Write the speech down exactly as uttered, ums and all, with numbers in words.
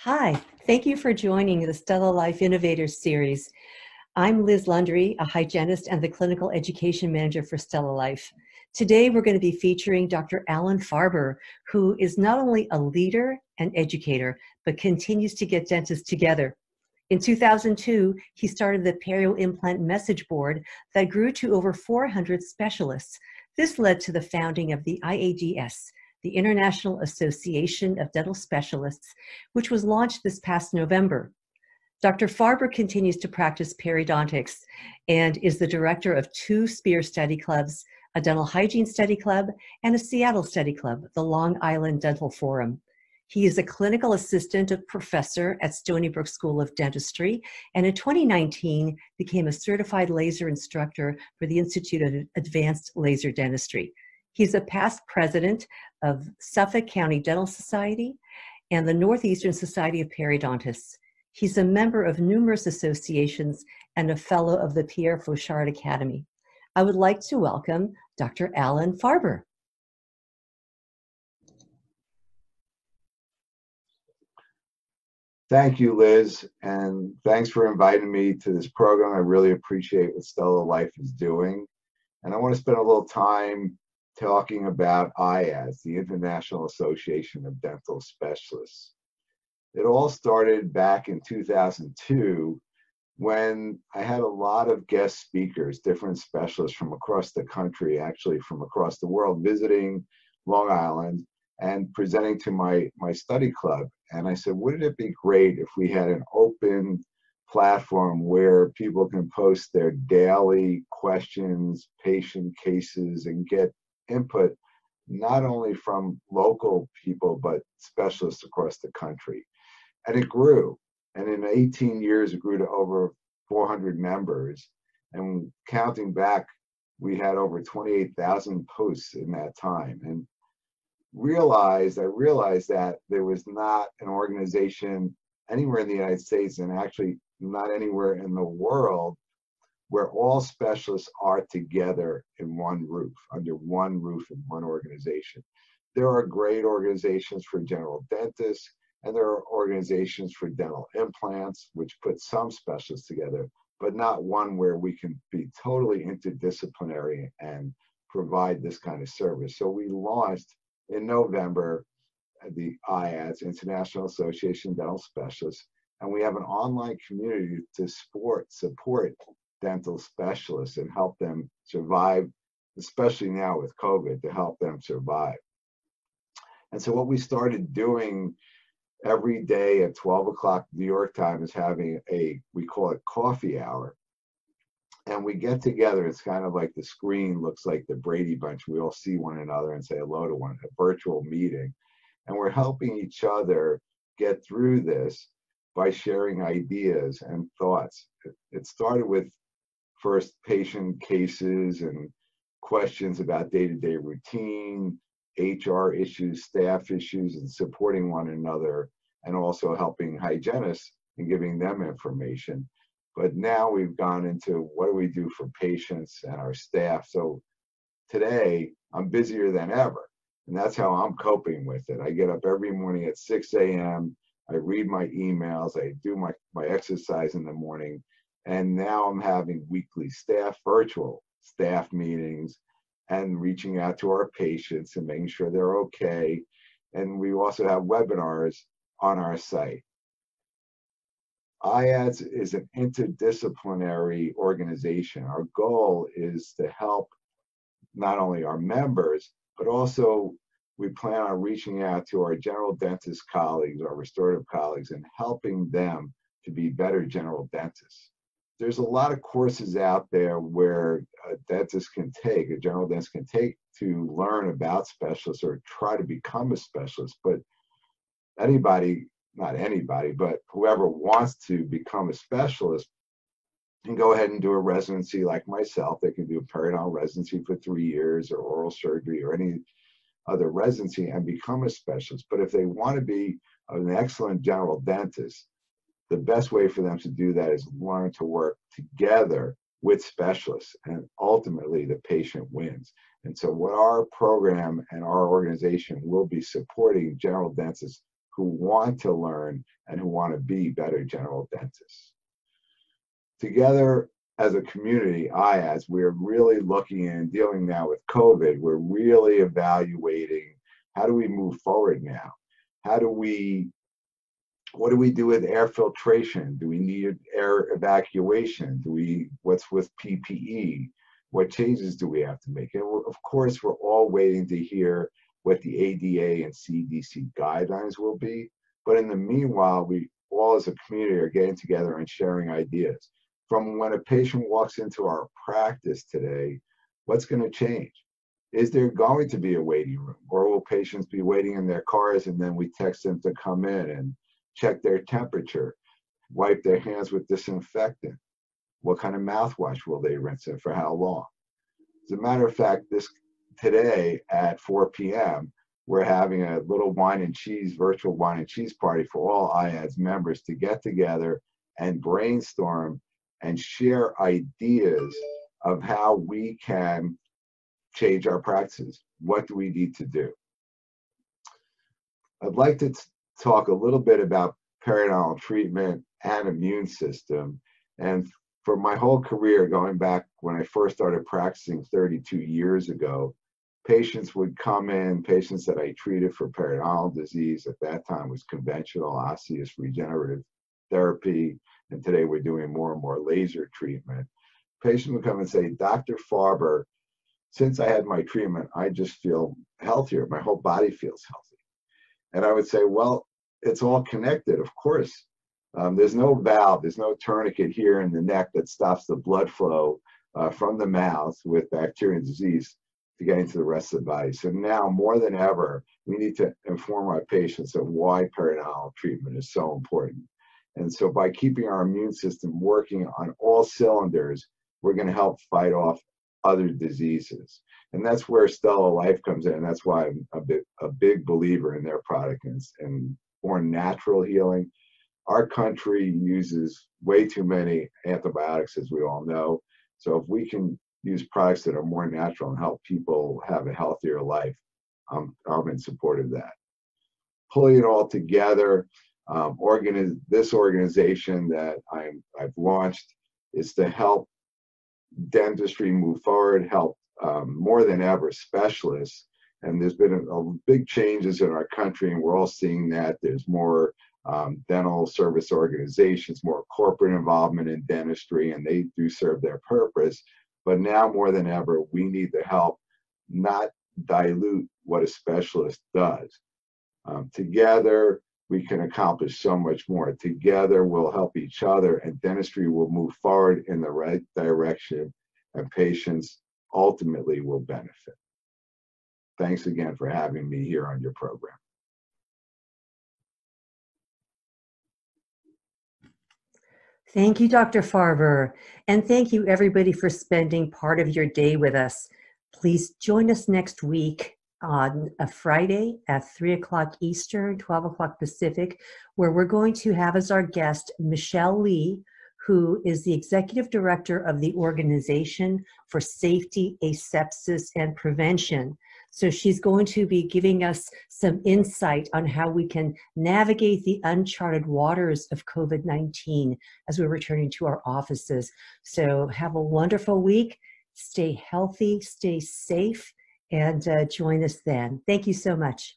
Hi, thank you for joining the StellaLife Innovators Series. I'm Liz Landry, a hygienist and the Clinical Education Manager for StellaLife. Today we're going to be featuring Doctor Alan Farber, who is not only a leader and educator, but continues to get dentists together. In two thousand two, he started the Perio Implant Message Board that grew to over four hundred specialists. This led to the founding of the I A D S, the International Association of Dental Specialists, which was launched this past November. Doctor Farber continues to practice periodontics and is the director of two SPEAR study clubs, a dental hygiene study club, and a Seattle study club, the Long Island Dental Forum. He is a clinical assistant of professor at Stony Brook School of Dentistry, and in twenty nineteen became a certified laser instructor for the Institute of Advanced Laser Dentistry. He's a past president of Suffolk County Dental Society and the Northeastern Society of Periodontists. He's a member of numerous associations and a fellow of the Pierre Fauchard Academy. I would like to welcome Doctor Alan Farber. Thank you, Liz, and thanks for inviting me to this program. I really appreciate what StellaLife is doing. And I want to spend a little time talking about I A S, the International Association of Dental Specialists. It all started back in two thousand two when I had a lot of guest speakers, different specialists from across the country, actually from across the world, visiting Long Island and presenting to my, my study club. And I said, wouldn't it be great if we had an open platform where people can post their daily questions, patient cases, and get input not only from local people but specialists across the country. And it grew, and in eighteen years it grew to over four hundred members, and counting back we had over twenty-eight thousand posts in that time. And realized I realized that there was not an organization anywhere in the United States, and actually not anywhere in the world, where all specialists are together in one roof, under one roof in one organization. There are great organizations for general dentists, and there are organizations for dental implants, which put some specialists together, but not one where we can be totally interdisciplinary and provide this kind of service. So we launched in November the I A S, International Association of Dental Specialists, and we have an online community to support, support dental specialists and help them survive, especially now with COVID, to help them survive. And so what we started doing every day at twelve o'clock New York time is having a, we call it coffee hour. And we get together. It's kind of like the screen looks like the Brady Bunch. We all see one another and say hello to one, a virtual meeting. And we're helping each other get through this by sharing ideas and thoughts. It started with first patient cases and questions about day-to-day routine, H R issues, staff issues, and supporting one another, and also helping hygienists and giving them information. But now we've gone into what do we do for patients and our staff. So today I'm busier than ever, and that's how I'm coping with it. I get up every morning at six A M, I read my emails, I do my, my exercise in the morning, and now I'm having weekly staff, virtual staff meetings, and reaching out to our patients and making sure they're okay. And we also have webinars on our site. I A S is an interdisciplinary organization. Our goal is to help not only our members, but also we plan on reaching out to our general dentist colleagues, our restorative colleagues, and helping them to be better general dentists. There's a lot of courses out there where a dentist can take, a general dentist can take to learn about specialists or try to become a specialist, but anybody, not anybody, but whoever wants to become a specialist can go ahead and do a residency like myself. They can do a periodontal residency for three years or oral surgery or any other residency and become a specialist. But if they want to be an excellent general dentist, the best way for them to do that is learn to work together with specialists, and ultimately the patient wins. And so what our program and our organization will be supporting general dentists who want to learn and who want to be better general dentists. Together as a community, I, as we're really looking and dealing now with COVID, we're really evaluating how do we move forward now? How do we, what do we do with air filtration? Do we need air evacuation? Do we, what's with P P E? What changes do we have to make? And of course, we're all waiting to hear what the A D A and C D C guidelines will be. But in the meanwhile, we all as a community are getting together and sharing ideas. From when a patient walks into our practice today, what's going to change? Is there going to be a waiting room? Or will patients be waiting in their cars and then we text them to come in and check their temperature, wipe their hands with disinfectant? What kind of mouthwash will they rinse and for how long? As a matter of fact, this today at four p m, we're having a little wine and cheese, virtual wine and cheese party for all I A D S members to get together and brainstorm and share ideas of how we can change our practices. What do we need to do? I'd like to talk a little bit about periodontal treatment and immune system. And for my whole career, going back when I first started practicing thirty-two years ago, patients would come in, patients that I treated for periodontal disease at that time was conventional osseous regenerative therapy. And today we're doing more and more laser treatment. Patients would come and say, Doctor Farber, since I had my treatment, I just feel healthier. My whole body feels healthy. And I would say, well, it's all connected, of course. Um, there's no valve, there's no tourniquet here in the neck that stops the blood flow uh, from the mouth with bacteria and disease to get into the rest of the body. So now more than ever, we need to inform our patients of why periodontal treatment is so important. And so by keeping our immune system working on all cylinders, we're going to help fight off other diseases. And that's where StellaLife comes in. And that's why I'm a, bit, a big believer in their product and, and more natural healing. Our country uses way too many antibiotics, as we all know. So if we can use products that are more natural and help people have a healthier life, I'm, I'm in support of that. Pulling it all together, um, organiz this organization that I'm, I've launched is to help dentistry move forward, help um, more than ever specialists. And there's been a, a big changes in our country, and we're all seeing that. There's more um, dental service organizations, more corporate involvement in dentistry, and they do serve their purpose. But now more than ever, we need to help not dilute what a specialist does. Um, together, we can accomplish so much more. Together, we'll help each other, and dentistry will move forward in the right direction, and patients ultimately will benefit. Thanks again for having me here on your program. Thank you, Doctor Farber, and thank you everybody for spending part of your day with us. Please join us next week on a Friday at three o'clock Eastern, twelve o'clock Pacific, where we're going to have as our guest Michelle Lee, who is the Executive Director of the Organization for Safety, Asepsis, and Prevention. So she's going to be giving us some insight on how we can navigate the uncharted waters of COVID nineteen as we're returning to our offices. So have a wonderful week. Stay healthy, stay safe, and uh, join us then. Thank you so much.